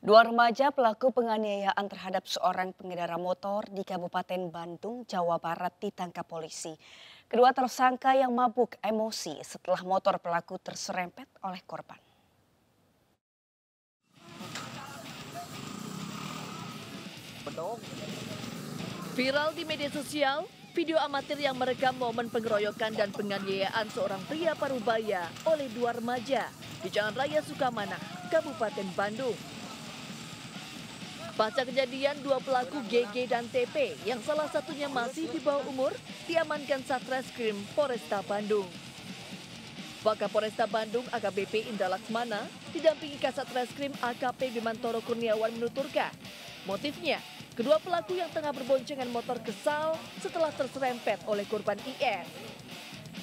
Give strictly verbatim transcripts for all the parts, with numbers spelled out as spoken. Dua remaja pelaku penganiayaan terhadap seorang pengendara motor di Kabupaten Bandung, Jawa Barat ditangkap polisi. Kedua tersangka yang mabuk emosi setelah motor pelaku terserempet oleh korban. Viral di media sosial, video amatir yang merekam momen pengeroyokan dan penganiayaan seorang pria parubaya oleh dua remaja di Jalan Raya Sukamanah, Kabupaten Bandung. Pasca kejadian, dua pelaku G G dan T P yang salah satunya masih di bawah umur diamankan Satreskrim Polresta Bandung. Wakapolresta Bandung A K B P Indra Laksmana didampingi Kasat Satreskrim A K P Bimantoro Kurniawan menuturkan motifnya kedua pelaku yang tengah berboncengan motor kesal setelah terserempet oleh korban I R.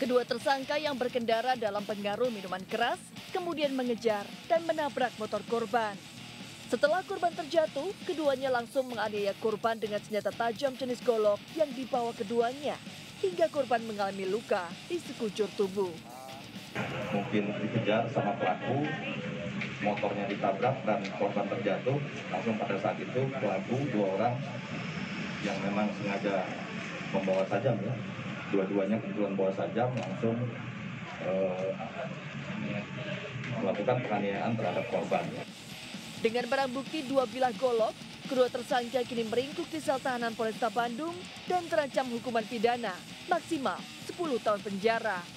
Kedua tersangka yang berkendara dalam pengaruh minuman keras kemudian mengejar dan menabrak motor korban. Setelah korban terjatuh, keduanya langsung menganiaya korban dengan senjata tajam jenis golok yang dibawa keduanya, hingga korban mengalami luka di sekujur tubuh. Mungkin dikejar sama pelaku, motornya ditabrak dan korban terjatuh. Langsung pada saat itu pelaku dua orang yang memang sengaja membawa tajam, ya. Dua-duanya kebetulan bawa tajam langsung eh, melakukan penganiayaan terhadap korban. Dengan barang bukti dua bilah golok, kedua tersangka kini meringkuk di sel tahanan Polresta Bandung dan terancam hukuman pidana maksimal sepuluh tahun penjara.